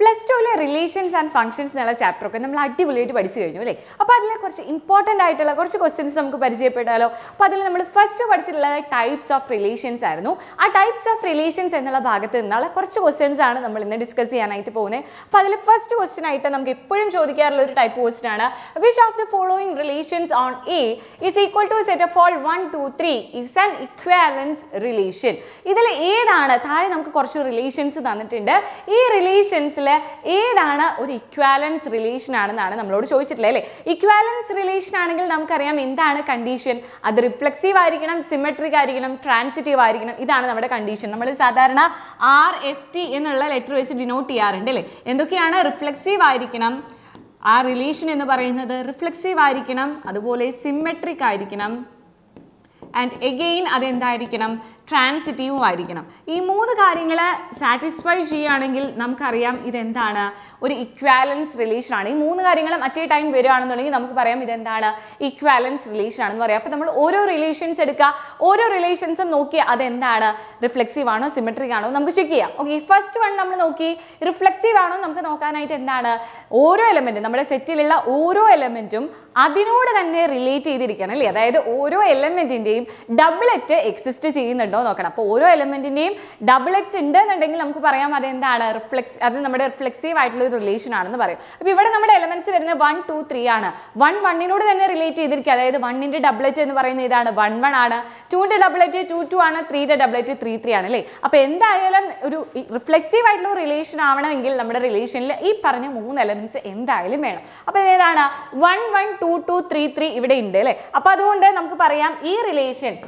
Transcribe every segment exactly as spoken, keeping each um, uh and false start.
Plus two relations and functions in chapter. We have to learn about it. So, important questions we have to first types of relations. That types of relations are some questions we will discuss. The first question is type question. Which of the following relations on A is equal to a set of all one, two, three is an equivalence relation? This is A relations. These relations A is equivalence relation. Equivalence relation is condition. That is reflexive, symmetric, transitive. This is our condition. We denote R S T in the letter S. Reflexive relation is reflexive, symmetric, and again that is transitive. These three things satisfy cheyanengil namukku ariyam idu endana oru equivalence relation aanu. Ee three things at a time veraanennundengil namukku parayam idu endana equivalence relation aanu parayam. Appo nammal oro relations edukka oro relations nokki adu endana reflexive aano symmetric aano namukku check cheyyam. Okay, first one nammal nokki reflexive aano namukku nokkanayittu endana oro element nammade settilulla oro elementum adinodu thanne relate cheyidirikana alle, adayithu oro elementinteyum doublet exist cheyyunnundu. So, one element in name, double X in the reflexive relation. If we have elements one, two, three, one, one is related, one is double H, one, one, two is double H, two, two, three is double H, three, three. So, in reflexive relation, we have three elements in the element. So, one, one, two, two, three, three is there. So, that's why we have this relation.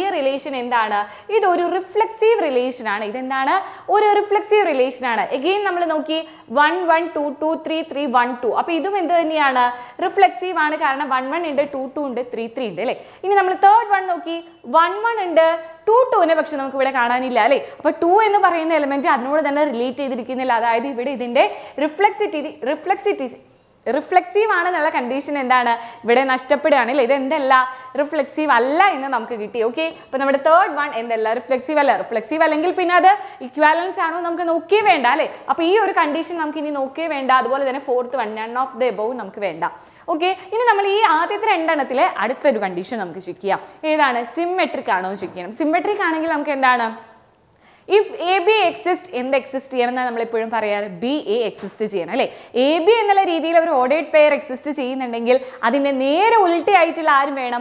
We relation is a reflexive relation. This is a reflexive relation. Again, we have one, one, two, two, three, three, one, two. This is reflexive. one, one, two, two, three, three. This is the third one. one, one, two, two. But two is the element that is related. Reflexity. Reflexity. Reflexive condition is not reflexive. Okay? But the third one is reflexive. Reflexive is equivalence. So, this condition is okay. The fourth one, none of the above. Okay? Now, we will condition. This is symmetric. Symmetric is if A B exists, in the exists here, B A exists here. A B is an ordered pair exists here, that is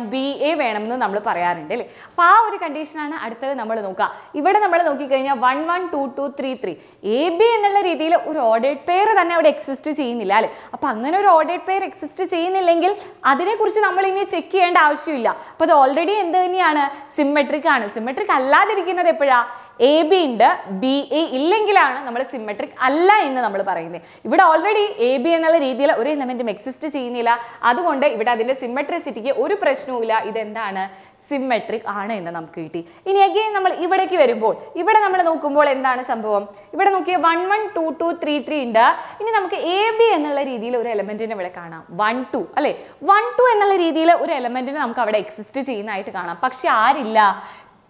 B A. So, this condition is one, one, two, two, three, three. A B is an ordered pair that exists here. If an ordered pair exists here, we check it. But already symmetric. Symmetric is B A is symmetric. Here already A B element exists. That is symmetricity. One question is symmetric. Now again, we will see here. We will see one, one, two, two, three, three. Now A B is an element. one, two. one, two is an element that exists. But there is no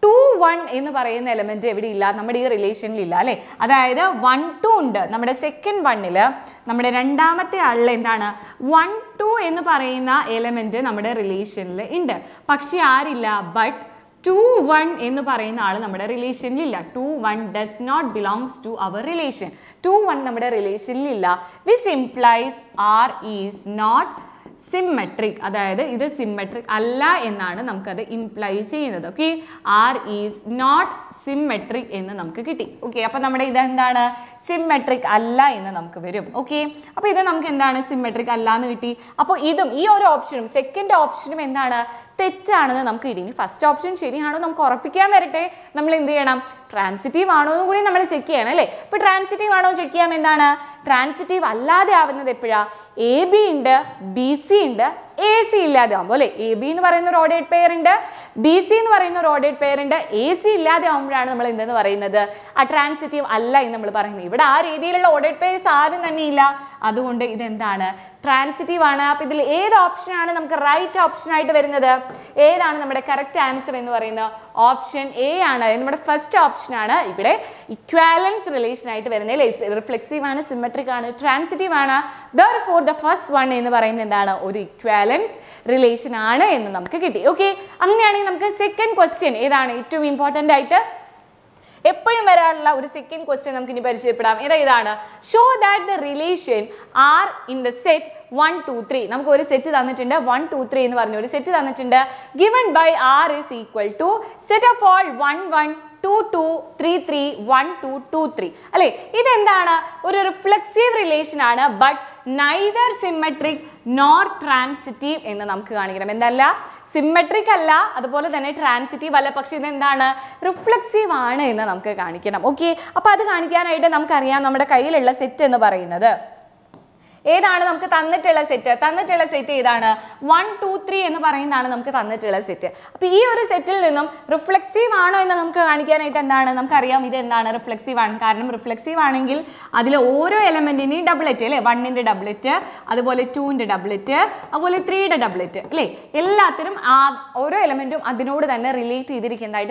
two, one in the element relation. That is one, two. That is second one. That is one, two in the element relation. But two, one in the relation. two, one does not belong to our relation. two, one relation. Which implies R is not symmetric. That is, this is symmetric. Allah ennaanu implies cheynathu. Okay, R is not symmetric ennu namukku kitti. Okay, appo nammade idu endana symmetric alla ennu namukku varum. Okay, appo idu namukku endana symmetric alla ennu kitti. Appo idum ee oru optionum second optionum endana തെറ്റാണെന്ന് നമുക്ക് ഇടിനി first option ശരിയാണോ നമുക്ക് ഉറപ്പിക്കാൻ വരട്ടെ നമ്മൾ എന്ത് ചെയ്യണം transitive ആണോന്ന് കൂടി നമ്മൾ ചെക്ക് ചെയ്യണം അല്ലേ. അപ്പോൾ ട്രാൻസിറ്റീവ് ആണോ ചെക്ക് ചെയ്യാം. എന്താണ് ട്രാൻസിറ്റീവ് അല്ലാതെ ആവുന്നത് എപ്പോഴാ A B ഉണ്ട് B C ഉണ്ട് A C ഇല്ലാതെ ആവുമ്പോൾ അല്ലേ. A B എന്ന് പറയുന്ന ഒരു ഓർഡേഡ് പെയർ ഉണ്ട്, B C എന്ന് പറയുന്ന ഒരു ഓർഡേഡ് പെയർ ഉണ്ട്, A C ഇല്ലാതെ ആവുമ്പോഴാണ് നമ്മൾ എന്തെന്ന് പറയുന്നത് ആ ട്രാൻസിറ്റീവ് അല്ല എന്ന് നമ്മൾ പറയുന്നത്. ഇവിടെ ആ രീതിയിലുള്ള ഓർഡേഡ് പെയർസ് ആരും തന്നെ ഇല്ല. അതുകൊണ്ട് ഇതെന്താണ് ട്രാൻസിറ്റീവ് ആണ്. അപ്പോൾ ഇതിൽ ഏത് ഓപ്ഷൻ ആണ് നമുക്ക് റൈറ്റ് ഓപ്ഷൻ ആയിട്ട് വരുന്നത്? ഏതാണ് നമ്മുടെ കറക്റ്റ് ആൻസർ എന്ന് പറയുന്നത്? option A and the first option is equivalence relation is reflexive, symmetric, transitive. Therefore, the first one is equivalence relation. Okay, second question is important. The second question is show that the relation R in the set one, two, three. We have a set one, two, three. Given by R is equal to set of all one, one, two, two, three, three, one, two, two, three. This is a reflexive relation but neither symmetric nor transitive. Symmetric and transitive reflexive. Okay, that's set. This is the set. This set is one, two, three. This is the set. This set is reflexive. This is reflexive. Reflexive is one element in doublet. one in doublet. two in doublet. three in doublet. All element relate to this. This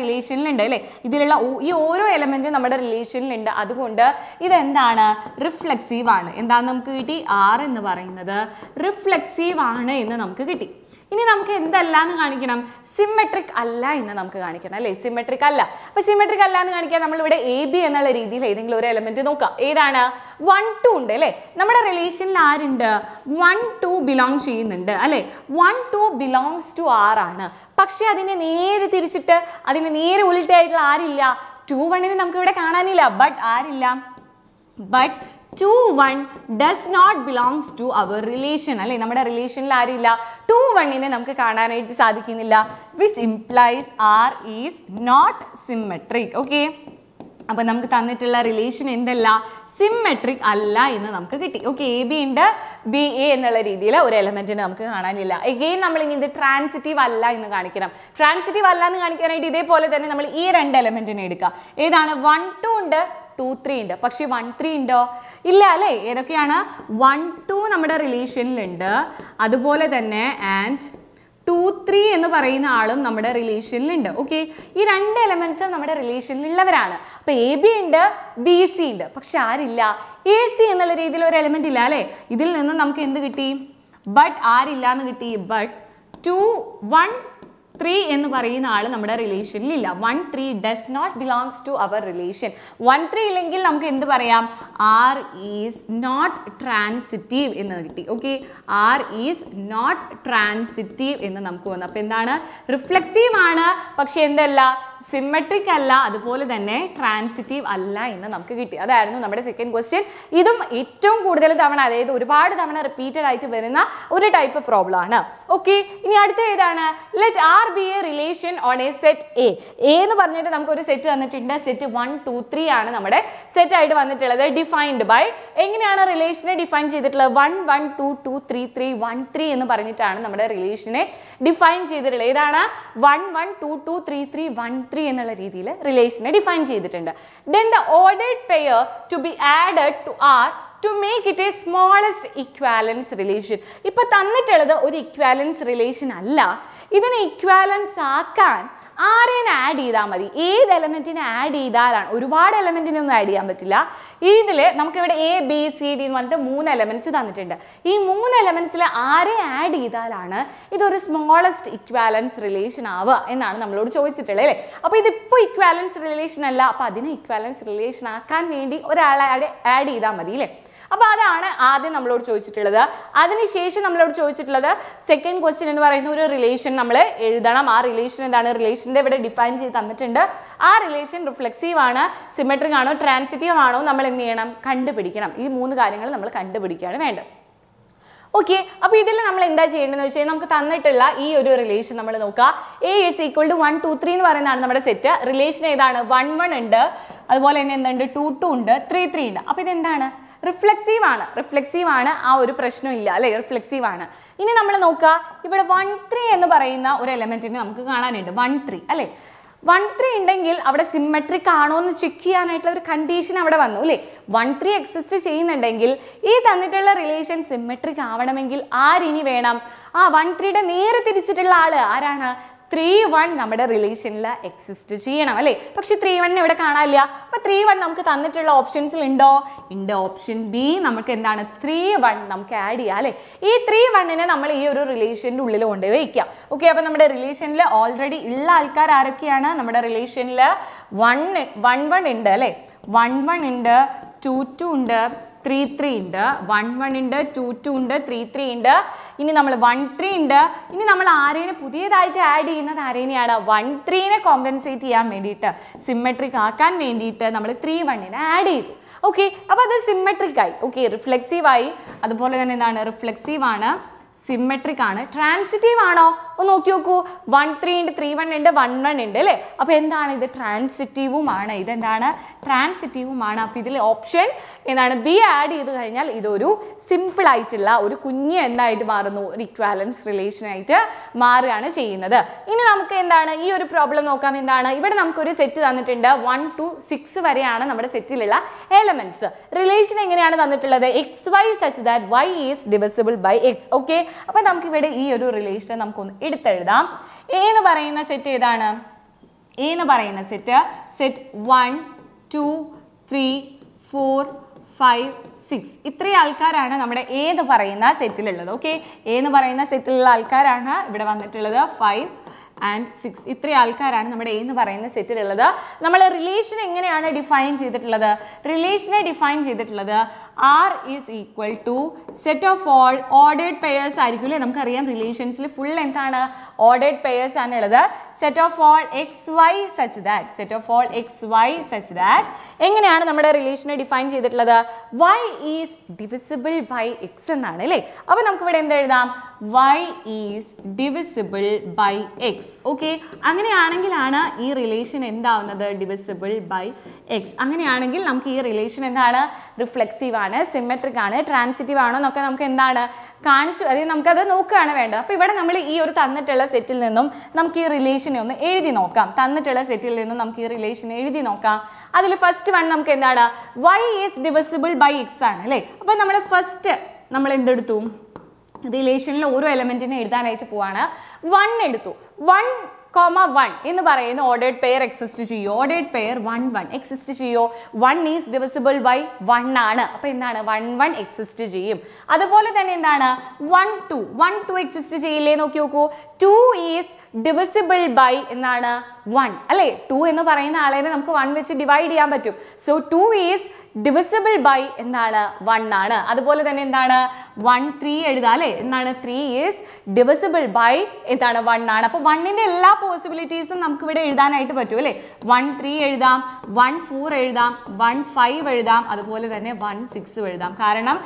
relation. This is reflexive. This is R. Reflexive. Now, we have symmetric. Symmetric. But symmetric is A B element. one, two. Our relation is one, two belongs to R. one, two belongs to R. But it two, one is not but R but two, one does not belongs to our relation. Alle nammada relation la arilla two, one ine namukku kaananayittu sadikkunnilla, which implies R is not symmetric. Okay, appo namukku thannittilla relation endalla symmetric alla enna namukku kitti. Okay, A B inde B A ennulla reethiyila oru element ine namukku kaananilla. Again nammal ini transitive alla ennu kanikkanam. Transitive alla ennu kanikkanayittu idhe pole thanne nammal ee rendu element ine edukka. Edana one, two undu two, three undu. Pakshe one, three undu illa alle edokeyana one, two nammada relation il undu. Adupole thanne and two, three ennu parayna aalum nammada relation il undu. Okay, ee rendu elements nammada relation il ullavarana. Appo A B undu B C undu. Pakshe R illa. A C ennulla reethiyil oru element illa alle. Idil ninnu namukku endu kitti? But R illa nu kitti. But two, one, three ennu parayna aalu nammada relation il illa. one, three does not belongs to our relation. one, three illengil namukku endu parayam? R is not transitive ennu kitti. Okay, R is not transitive ennu namukku vanna. Appo endana reflexive aanu pakshe endalla symmetric alla adupole thanne transitive alla ennu namukku kitti. Adayirunnu nammade second question. Idum ettum kooduthal thavana adayithu oru paadu thavana repeated aayittu varuna oru type problem aanu. Okay, ini adutha edana let R be a relation on a set A. A nu parnittu namukku oru set thannittund set one, two, three aanu nammade set aayittu vannittullathu defined by engineyana relation define cheyittullathu one, one, two, two, three, three, one, three ennu parnittana nammade relation define cheyittullathu. Idana one, one, two, two, three, three, one, three relation define. Then the ordered pair to be added to R to make it a smallest equivalence relation. Now, this is equivalence relation. This is equivalence. R in add ida madi. This element in add ida ran. Oru bad element in add ida mattilla. Idile, namke veda A, B, C, D vandu moon elements thannittund. Ee moon elements la R add ida ran. Idu oru smallest equivalence relation aava ennaanu nammalodu choichittulle alle. Appo idu ippo equivalence relation alla. Appo adine equivalence relation aakkan vendi orala add ida madi le. Now, that's what we asked. That's what we asked. Second question is a relation. We define that relation. That relation is reflexive, symmetric, transitive. We define these three. Okay, now we will see this relation. A is equal to one, two, three. The relation is one, one, two, two, three, three. Now, what is this? Reflexive ആണ് reflexive ആണ് ആ ഒരു പ്രശ്നമില്ല അല്ലേ reflexive ആണ്. ഇനി നമ്മൾ നോക്കുക ഇവിടെ one, three എന്ന് പറയുന്ന ഒരു എലമെന്റിനെ നമുക്ക് കാണാനുണ്ട് one, three അല്ലേ. one three ഉണ്ടെങ്കിൽ അവിടെ സിമെട്രിക് ആണോ എന്ന് ചെക്ക് ചെയ്യാനായിട്ടുള്ള ഒരു കണ്ടീഷൻ അവിടെ വന്നു അല്ലേ one three എക്സിസ്റ്റ് ചെയ്യുന്നുണ്ടെങ്കിൽ ഈ തന്നിട്ടുള്ള റിലേഷൻ സിമെട്രിക് ആവണമെങ്കിൽ ആരിനി വേണം ആ one three ന്റെ നേരെ തിരിച്ചിട്ടുള്ള ആള് ആരാണ് three one നമ്മുടെ റിലേഷനിൽ എക്സിസ്റ്റ് ചെയ്യണം അല്ലേ പക്ഷെ three one ഇവിടെ കാണാനില്ല അപ്പോൾ three one നമുക്ക് തന്നിട്ടുള്ള ഓപ്ഷൻസിൽ ഉണ്ടോ ഇൻഡ് ഓപ്ഷൻ ബി നമുക്ക് എന്താണ് three one നമുക്ക് ആഡ് ചെയ്യാം അല്ലേ ഈ three one നെ നമ്മൾ ഈ ഒരു റിലേഷന്റെ ഉള്ളിൽ കൊണ്ടുപോയി വെക്കാം ഓക്കേ അപ്പോൾ നമ്മുടെ റിലേഷനിൽ ഓൾറെഡി ഉള്ള ആൾക്കാർ ആരൊക്കെയാണ് നമ്മുടെ റിലേഷനിൽ one one ഉണ്ട് അല്ലേ one one ഉണ്ട് two two ഉണ്ട് three three ഉണ്ട് one one ഉണ്ട് two two ഉണ്ട് three three ഉണ്ട് ഇനി നമ്മൾ one three ഉണ്ട് ഇനി നമ്മൾ ആരേനെ പുതിയതായിട്ട് ആഡ് ചെയ്യുന്നത് ആരേനെയാണ് one three നെ കോമ്പൻസേറ്റ് ചെയ്യാൻ വേണ്ടിയിട്ട് സിമെട്രിക് ആക്കാൻ വേണ്ടിയിട്ട് നമ്മൾ three one നെ ആഡ് ചെയ്തു ഓക്കേ അപ്പോൾ അത് സിമെട്രിക് ആയി ഓക്കേ റിഫ്ലെക്സീവ് ആയി അതുപോലെ തന്നെ എന്താണ് റിഫ്ലെക്സീവ് ആണ് Symmetric ആണ് transitive ആണോ ഒന്ന് നോക്കി നോക്കൂ one three ഉണ്ട് three one ഉണ്ട് one one ഉണ്ട് അല്ലേ അപ്പോൾ എന്താണ് ഇത് transitive ആണ് ഇത് എന്താണ് transitive ആണ് അപ്പോൾ ഇതിലെ ഓപ്ഷൻ എന്താണ് B ആഡ് ചെയ്തു കഴിഞ്ഞാൽ ഇതൊരു സിമ്പിൾ ആയിട്ടുള്ള ഒരു കുഞ്ഞു എന്തായിട്ട് മാറുന്നു ഒരു equivalence relation ആയിട്ട് മാറുകയാണ് ചെയ്യുന്നത് ഇനി നമുക്ക് എന്താണ് ഈ ഒരു പ്രോബ്ലം നോക്കാം എന്താണ് ഇവിടെ നമുക്ക് ഒരു സെറ്റ് തന്നിട്ടുണ്ട് one two six വരെയാണ് നമ്മുടെ സെറ്റിലുള്ള എലമെന്റ്സ് റിലേഷൻ എങ്ങനെയാണ് തന്നിട്ടുള്ളത് xy such that y is divisible by x okay അപ്പോൾ നമുക്ക് ഇവിടെ ഈ ഒരു റിലേഷൻ നമുക്ക് ഒന്ന് എടുത്തെഴുതാം a എന്ന് പറയുന്ന സെറ്റ് ഏതാണ് a എന്ന് പറയുന്ന set set one two three four five six ഇത്രയും ആൾക്കാരാണ് നമ്മുടെ a എന്ന് പറയുന്ന സെറ്റിലുള്ളത് ഓക്കേ a എന്ന് പറയുന്ന സെറ്റിലുള്ള ആൾക്കാരാണ് ഇവിടെ വന്നിട്ടുള്ളത് five and six ഇത്രയും ആൾക്കാരാണ് നമ്മുടെ a എന്ന് പറയുന്ന സെറ്റിലുള്ളത് നമ്മൾ റിലേഷൻ എങ്ങനെയാണ് ഡിഫൈൻ ചെയ്തിട്ടുള്ളത് റിലേഷനെ ഡിഫൈൻ ചെയ്തിട്ടുള്ളത് r is equal to set of all ordered pairs ആയിരിക്കുമല്ലേ നമുക്കറിയാം റിലേഷൻസിൽ ഫുൾ എന്താണ് ordered pairs ആണ് ഉള്ളത് set of all xy such that set of all xy such that എങ്ങനെയാണ് നമ്മുടെ റിലേഷനെ ഡിഫൈൻ ചെയ്തിട്ടുള്ളത് y is divisible by x എന്നാണ് അല്ലേ അപ്പോൾ നമുക്ക് ഇവിടെ എന്ത് എഴുതാം y is divisible by x okay അങ്ങനെയാണെങ്കിലാണ് ഈ റിലേഷൻ എന്താവുന്നത് divisible by x അങ്ങനെയാണെങ്കിൽ നമുക്ക് ഈ റിലേഷൻ എന്താണ് reflexive ആണ് symmetric ആണ് transitive ആണ് എന്നൊക്കെ നമുക്ക് എന്താണ് കാണിച്ചു അതി നമുക്ക് അത് നോക്കാനാണ് വേണ്ടത് അപ്പോൾ ഇവിടെ നമ്മൾ ഈ ഒരു തന്നിട്ടുള്ള സെറ്റിൽ നിന്നും നമുക്ക് ഈ റിലേഷനെ ഒന്ന് എഴുതി നോക്കാം തന്നിട്ടുള്ള സെറ്റിൽ നിന്നും നമുക്ക് ഈ റിലേഷൻ എഴുതി നോക്കാം അതിൽ ഫസ്റ്റ് വൺ നമുക്ക് എന്താണ് y is divisible by x ആണ് അല്ലേ അപ്പോൾ നമ്മൾ ഫസ്റ്റ് നമ്മൾ എന്തെടുത്തു റിലേഷനിലെ ഓരോ എലമെന്റിനെ എഴുതാനായിട്ട് പോവാണ് one എടുത്തു one comma one എന്ന് പറയുന്ന ഓർഡേർഡ് പെയർ എക്സിസ്റ്റ് ചെയ്യോ ordered pair one one exist ചെയ്യോ one is divisible by one ആണ് അപ്പോൾ എന്താണ് one one എക്സിസ്റ്റ് ചെയ്യും അതുപോലെ തന്നെ എന്താണ് one two one two exist ചെയ്യില്ലേ നോക്കി നോക്കൂ two ഈസ് divisible by എന്നാണ് one അല്ലേ two എന്ന് പറയുന്ന ആളേനെ നമുക്ക് one വെച്ച് ഡിവൈഡ് ചെയ്യാൻ പറ്റും so two is divisible by എന്താണ് one ആണ് അതുപോലെ തന്നെ എന്താണ് one three എഴുതാം അല്ലേ എന്താണ് three is divisible by എന്താണ് one ആണ് അപ്പോൾ one ന്റെ എല്ലാ പോസിബിലിറ്റീസും നമുക്ക് ഇവിടെ എഴുതാനായിട്ട് പറ്റും അല്ലേ one three എഴുതാം one four എഴുതാം one five എഴുതാം അതുപോലെ തന്നെ one six എഴുതാം കാരണം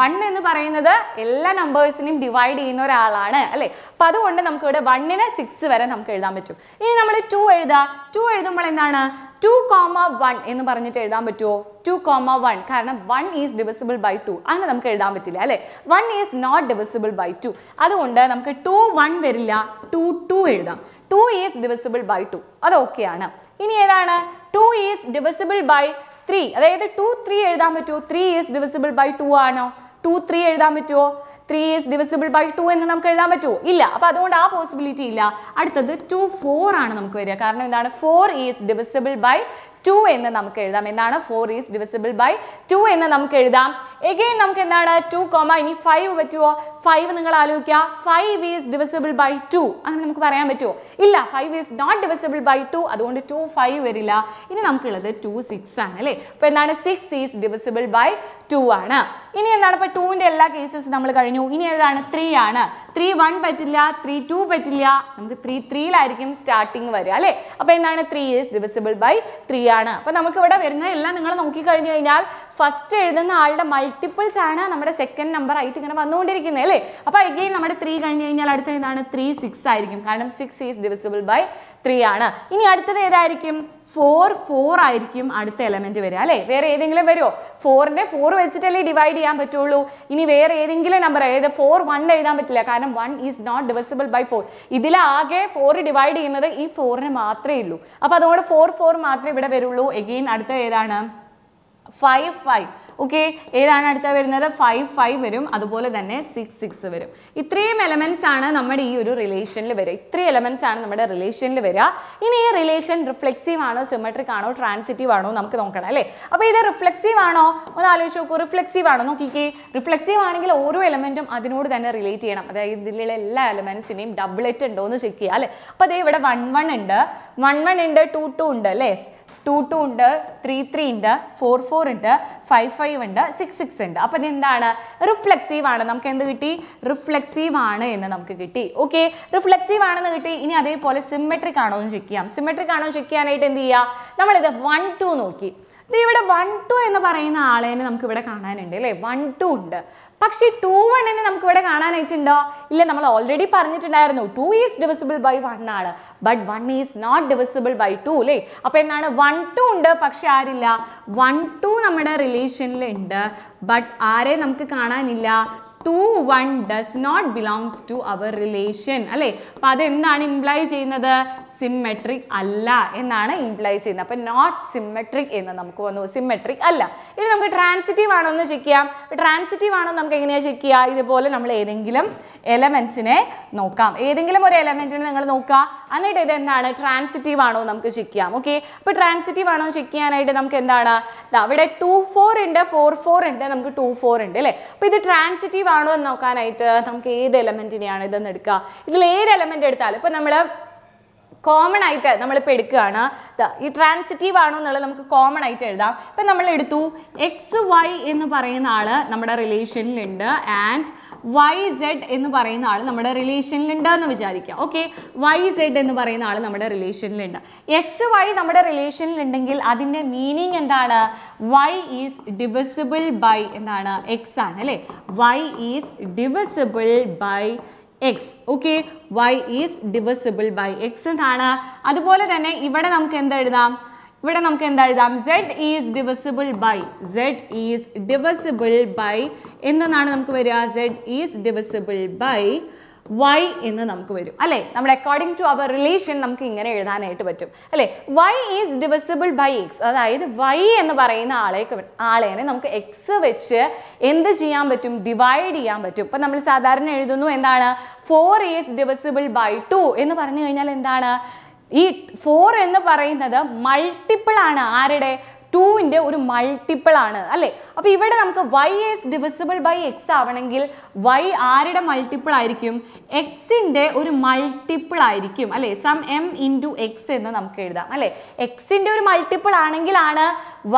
one എന്ന് പറയുന്നത് എല്ലാ നമ്പേഴ്സിനെയും ഡിവൈഡ് ചെയ്യുന്ന ഒരാളാണ് അല്ലേ അപ്പോൾ അതുകൊണ്ട് നമുക്ക് ഇവിടെ one നെ six വരെ നമുക്ക് എഴുതാൻ പറ്റും ഇനി നമ്മൾ two എഴുതാം two എഴുതുമ്പോൾ എന്താണ് two comma one എന്ന് പറഞ്ഞിട്ട് എഴുതാൻ പറ്റുമോ two comma one കാരണം one is divisible by two അങ്ങനെ നമുക്ക് എഴുതാൻ പറ്റില്ല അല്ലേ one is not divisible by two അതുകൊണ്ട് നമുക്ക് two one വരില്ല two two എഴുതാം two is divisible by two അത് ഓക്കേ ആണ് ഇനി ഏതാണ് two is divisible by three അതായത് two three എഴുതാൻ പറ്റുമോ three is divisible by two ആണോ two three എഴുതാൻ പറ്റുമോ three is divisible by two എന്ന് നമുക്ക് എഴുതാൻ പറ്റുമോ ഇല്ല അപ്പോൾ അതുകൊണ്ട് ആ പോസിബിലിറ്റി ഇല്ല അടുത്തത് two four ആണ് നമുക്ക് വരിക കാരണം എന്താണ് four is divisible by two എന്ന് നമുക്ക് എഴുതാം എന്താണ് four is divisible by two എന്ന് നമുക്ക് എഴുതാം again നമുക്ക് എന്താണ് two, ഇനി five പറ്റുമോ five നിങ്ങൾ ആലോചിക്കുക five is divisible by two അങ്ങനെ നമുക്ക് പറയാൻ പറ്റുമോ ഇല്ല five is not divisible by two അതുകൊണ്ട് two five വരില്ല ഇനി നമുക്കുള്ളത് two six ആണ് അല്ലേ അപ്പോൾ എന്താണ് six is divisible by two ആണ് ഇനി എന്താണ് ഇപ്പോൾ two ന്റെ എല്ലാ കേസസ് നമ്മൾ കഴിഞ്ഞു ഇനി ഏതാണ് three ആണ് three one പറ്റില്ല three two പറ്റില്ല നമുക്ക് three three ലായിരിക്കും സ്റ്റാർട്ടിങ് വരിക അല്ലേ അപ്പോൾ എന്താണ് three is divisible by three ആണ് അപ്പോൾ നമുക്ക് ഇവിടെ വരുന്ന എല്ലാം നിങ്ങൾ നോക്കി കഴിഞ്ഞു കഴിഞ്ഞാൽ ഫസ്റ്റ് എഴുതുന്ന ആളുടെ മൾട്ടിപ്പിൾസ് ആണ് നമ്മുടെ സെക്കൻഡ് നമ്പർ ആയിട്ട് ഇങ്ങനെ വന്നുകൊണ്ടിരിക്കുന്നത് അല്ലേ അപ്പോൾ again നമ്മുടെ three കഴിഞ്ഞു കഴിഞ്ഞാൽ അടുത്ത ഏതാണ് three six ആയിരിക്കും കാരണം six is divisible by three ആണ് ഇനി അടുത്തത് ഏതായിരിക്കും four, four ആയിരിക്കും അടുത്ത element വരിക അല്ലേ വേറെ ഏതെങ്കിലും വരുമോ four നെ four വെച്ചിട്ടല്ലേ divide ചെയ്യാൻ പറ്റുള്ളൂ ഇനി വേറെ ഏതെങ്കിലും നമ്പർ ഏത് four one എഴുതാൻ പറ്റില്ല കാരണം one is not divisible by four ഇതില ആകെ four divide ചെയ്യുന്നത് ഈ four നെ മാത്രമേ ഉള്ളൂ അപ്പോൾ അതുകൊണ്ട് four four മാത്രമേ ഇവിടെ വരുള്ളൂ again അടുത്ത ഏതാണ് five five okay ഏതാണ് അടുത്ത വരുന്നത് five five വരും അതുപോലെ തന്നെ six six വരും ഇത്രയും എലമെന്റ്സ് ആണ് നമ്മുടെ ഈ ഒരു റിലേഷനിൽ വരിക ഇത്രയും എലമെന്റ്സ് ആണ് നമ്മുടെ റിലേഷനിൽ വരിക ഇനി ഈ റിലേഷൻ റിഫ്ലെക്സീവ് ആണോ സിമെട്രിക് ആണോ ട്രാൻസിറ്റീവ് ആണോ നമുക്ക് നോക്കണം അല്ലേ അപ്പോൾ ഇത് റിഫ്ലെക്സീവ് ആണോ ഒന്ന് ആലോചിച്ച് നോക്കൂ റിഫ്ലെക്സീവ് ആണോ നോക്കിക്കേ റിഫ്ലെക്സീവ് ആണെങ്കിൽ ഓരോ എലമെന്റും അതിനോട് തന്നെ റിലേറ്റ് ചെയ്യണം അതായത് ഇതിലുള്ള എല്ലാ എലമെന്റ്സിനെയും ഡബിൾറ്റ് ഉണ്ടോ എന്ന് ചെക്ക് ചെയ്യുക അല്ലേ അപ്പോൾ ദേ ഇവിടെ one one ഉണ്ട് one one ഉണ്ട് two two ഉണ്ട് അല്ലേ two two ഉണ്ട് three three ഉണ്ട് four four ഉണ്ട് five five ഉണ്ട് six six ഉണ്ട് അപ്പോൾ ഇതെന്താണ് റിഫ്ലെക്സീവ് ആണ് നമുക്ക് എന്ത് കിട്ടി റിഫ്ലെക്സീവ് ആണ് എന്ന് നമുക്ക് കിട്ടി ഓക്കേ റിഫ്ലെക്സീവ് ആണെന്ന് കിട്ടി ഇനി അതേപോലെ സിമെട്രിക് ആണോ എന്ന് ചെക്ക് ചെയ്യാം സിമെട്രിക് ആണോ ചെക്ക് ചെയ്യാനായിട്ട് എന്ത് ചെയ്യാ നമ്മൾ ഇത് one two നോക്കി ഇവിടെ one two എന്ന് പറയുന്ന ആളേനെ നമുക്ക് ഇവിടെ കാണാനുണ്ട് അല്ലേ one two ഉണ്ട് പക്ഷേ two one നെ നമുക്ക് ഇവിടെ കാണാനായിട്ടുണ്ടോ ഇല്ല നമ്മൾ ഓൾറെഡി പറഞ്ഞിട്ടുണ്ടായിരുന്നു two is divisible by one ആണ് but one is not divisible by two അല്ലേ അപ്പോൾ എന്താണ് one two ഉണ്ട് പക്ഷേ ആരില്ല one two നമ്മുടെ റിലേഷനിൽ ഉണ്ട് but ആരെ നമുക്ക് കാണാനില്ല two one does not belongs to our relation അല്ലേ അപ്പോൾ അതെന്താണ് imply ചെയ്യുന്നത് symmetric alla ennaanu imply cheynna appo not symmetric enna namukku vannu symmetric alla ini namukku transitive aanu nu check cheyam transitive aanu namukku engane check cheya idu pole nammal edengilum elements ne nokkam edengilum oru element ne ningal nokka annite idu ennaanu transitive aanu namukku check cheyam okay appo transitive aanu check cheyanayite namukku endaana da avide two four inde four four inde namukku two four inde alle appo idu transitive aanu ennu nokkanayite namukku ede element ne aanu idannu edukka idile ede element eduthaal appo nammal common ആയിട്ട് നമ്മൾ ഇപ്പോൾ എടുക്കുകയാണ് ഈ transitive ആണോ എന്നുള്ളത് നമുക്ക് common ആയിട്ട് എഴുതാം ഇപ്പം നമ്മൾ എടുത്തു എക്സ് വൈ എന്ന് പറയുന്ന ആള് നമ്മുടെ റിലേഷനിലുണ്ട് ആൻഡ് വൈ സെഡ് എന്ന് പറയുന്ന ആൾ നമ്മുടെ റിലേഷനിലുണ്ട് എന്ന് വിചാരിക്കുക ഓക്കെ വൈ സെഡ് എന്ന് പറയുന്ന ആൾ നമ്മുടെ റിലേഷനിലുണ്ട് എക്സ് വൈ നമ്മുടെ റിലേഷനിലുണ്ടെങ്കിൽ അതിൻ്റെ മീനിങ് എന്താണ് വൈ ഈസ് ഡിവിസിബിൾ ബൈ എന്താണ് എക്സ് ആണ് അല്ലേ Y is divisible by x okay y is divisible by x എന്നാണ് അതുപോലെ തന്നെ ഇവിടെ നമുക്ക് എന്താ എഴുതാം ഇവിടെ നമുക്ക് എന്താ എഴുതാം z is divisible by z is divisible by എന്നാണ് നമുക്ക് വരിക z is divisible by y എന്ന് നമുക്ക് വരും അല്ലേ നമ്മുടെ അക്കോർഡിംഗ് ടു അവർ റിലേഷൻ നമുക്ക് ഇങ്ങനെ എഴുതാനായിട്ട് പറ്റും അല്ലേ y is divisible by X അതായത് y എന്ന് പറയുന്ന ആളെ ആളേനെ നമുക്ക് എക്സ് വെച്ച് എന്ത് ചെയ്യാൻ പറ്റും ഡിവൈഡ് ചെയ്യാൻ പറ്റും ഇപ്പം നമ്മൾ സാധാരണ എഴുതുന്നു എന്താണ് four is divisible by two എന്ന് പറഞ്ഞു കഴിഞ്ഞാൽ എന്താണ് ഈ ഫോർ എന്ന് പറയുന്നത് മൾട്ടിപ്പിൾ ആണ് ആരുടെ two ന്റെ ഒരു മൾട്ടിപ്പിൾ ആണ് അല്ലേ അപ്പോൾ ഇവിടെ നമുക്ക് y is divisible by x ആവണമെങ്കിൽ y ആരുടെ മൾട്ടിപ്പിൾ ആയിരിക്കും x ന്റെ ഒരു മൾട്ടിപ്പിൾ ആയിരിക്കും അല്ലേ സം m into x എന്ന് നമുക്ക് എഴുതാം അല്ലേ x ന്റെ ഒരു മൾട്ടിപ്പിൾ ആണെങ്കിലാണ്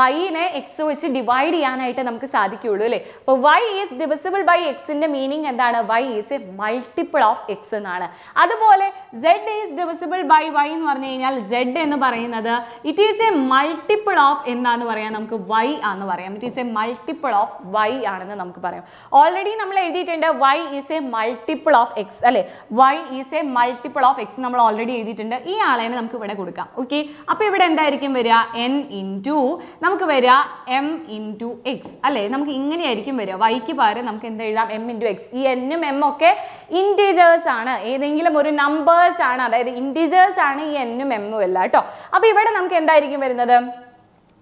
y നെ x വെച്ച് ഡിവൈഡ് ചെയ്യാനായിട്ട് നമുക്ക് സാധിക്കുകയുള്ളൂ അല്ലേ അപ്പോൾ y is divisible by x ന്റെ മീനിങ് എന്താണ് y is a multiple of x എന്നാണ് അതുപോലെ z is divisible by y എന്ന് പറഞ്ഞു കഴിഞ്ഞാൽ z എന്ന് പറയുന്നത് it is a multiple of എന്താന്ന് പറയാം നമുക്ക് y ആണെന്ന് പറയാം it is a multiple of y ആണെന്ന് നമുക്ക് പറയാം ഓൾറെഡി നമ്മൾ എഴുതിയിട്ടുണ്ട് y is a multiple of x അല്ലേ y is a multiple of x നമ്മൾ ഓൾറെഡി എഴുതിയിട്ടുണ്ട് ഈ ആളേനെ നമുക്ക് ഇവിടെ കൊടുക്കാം ഓക്കെ അപ്പോൾ ഇവിടെ എന്തായിരിക്കും വരിക n ഇൻറ്റു നമുക്ക് വരിക m ഇൻറ്റു x അല്ലേ നമുക്ക് ഇങ്ങനെയായിരിക്കും വരിക yക്ക് പകരം നമുക്ക് എന്താ എഴുതാം m ഇൻറ്റു x ഈ n ഉം m ഒക്കെ ഇൻറ്റീജേഴ്സ് ആണ് ഏതെങ്കിലും ഒരു നമ്പേഴ്സ് ആണ് അതായത് ഇൻറ്റീജേഴ്സ് ആണ് ഈ n ഉം m ഉം എല്ലാം കേട്ടോ അപ്പോൾ ഇവിടെ നമുക്ക് എന്തായിരിക്കും വരുന്നത്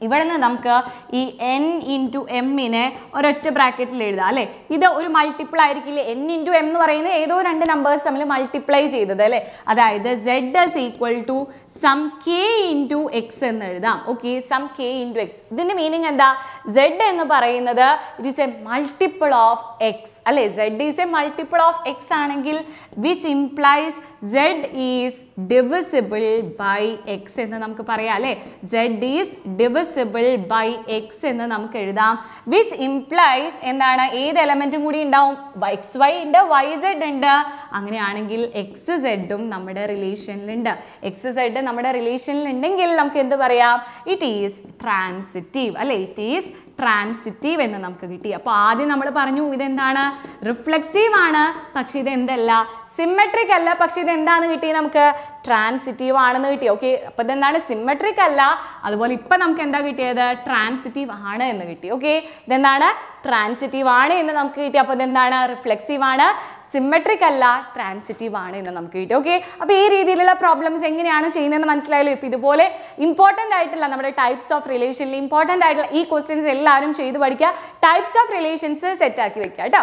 ഇവിടെ നിന്ന് നമുക്ക് ഈ n ഇൻറ്റു എമ്മിനെ ഒരൊറ്റ ബ്രാക്കറ്റിൽ എഴുതാം അല്ലേ ഇത് ഒരു മൾട്ടിപ്പിൾ ആയിരിക്കില്ലേ n ഇൻറ്റു എം എന്ന് പറയുന്നത് ഏതോ രണ്ട് നമ്പേഴ്സ് തമ്മിൽ മൾട്ടിപ്ലൈ ചെയ്തത് അല്ലേ അതായത് z is equal to some k into x എന്ന് എഴുതാം okay some k into x ഇതിൻ്റെ മീനിങ് എന്താ z എന്ന് പറയുന്നത് it is a multiple of x അല്ലേ z is a multiple of x ആണെങ്കിൽ which implies z is divisible by x എന്ന് നമുക്ക് പറയാം അല്ലേ z is divisible by x എന്ന് നമുക്ക് എഴുതാം which implies എന്താണ് ഏത് എലമെന്റും കൂടി ഉണ്ടാവും എക്സ് വൈ ഉണ്ട് വൈ സെഡ് ഉണ്ട് അങ്ങനെയാണെങ്കിൽ എക്സ് സെഡും നമ്മുടെ റിലേഷനിലുണ്ട് എക്സ് സെഡ് നമ്മുടെ റിലേഷനിൽ ഉണ്ടെങ്കിൽ നമുക്ക് എന്ത് പറയാം? ഇറ്റ് ഈസ് ട്രാൻസിറ്റീവ് അല്ലേ? ഇറ്റ് ഈസ് ട്രാൻസിറ്റീവ് എന്ന് നമുക്ക് കിട്ടി. അപ്പോൾ ആദ്യം നമ്മൾ പറഞ്ഞു ഇതെന്താണ്? റിഫ്ലെക്സീവ് ആണ്, പക്ഷേ ഇത് എന്തല്ല, സിമ്മെട്രിക് അല്ല, പക്ഷേ ഇത് എന്താണെന്ന് കിട്ടി നമുക്ക്? ട്രാൻസിറ്റീവ് ആണെന്ന് കിട്ടി. ഓക്കെ, അപ്പോൾ ഇതെന്താണ്? സിമ്മെട്രിക് അല്ല, അതുപോലെ ഇപ്പം നമുക്ക് എന്താ കിട്ടിയത്? ട്രാൻസിറ്റീവ് ആണ് എന്ന് കിട്ടി. ഓക്കെ, ഇതെന്താണ്? ട്രാൻസിറ്റീവ് ആണ് എന്ന് നമുക്ക് കിട്ടി. അപ്പോൾ ഇതെന്താണ്? റിഫ്ലെക്സീവ് ആണ്, സിമ്മെട്രിക് അല്ല, ട്രാൻസിറ്റീവ് ആണ് എന്ന് നമുക്ക് കിട്ടി. ഓക്കെ, അപ്പോൾ ഈ രീതിയിലുള്ള പ്രോബ്ലംസ് എങ്ങനെയാണ് ചെയ്യുന്നതെന്ന് മനസ്സിലായല്ലോ. ഇപ്പോൾ ഇതുപോലെ ഇമ്പോർട്ടൻ്റ് ആയിട്ടുള്ള നമ്മുടെ ടൈപ്സ് ഓഫ് റിലേഷനിൽ ഇമ്പോർട്ടൻ്റ് ആയിട്ടുള്ള ഈ ക്വസ്റ്റ്യൻസ് എല്ലാവരും ചെയ്ത് പഠിക്കുക. ടൈപ്സ് ഓഫ് റിലേഷൻസ് സെറ്റാക്കി വെക്കുക കേട്ടോ.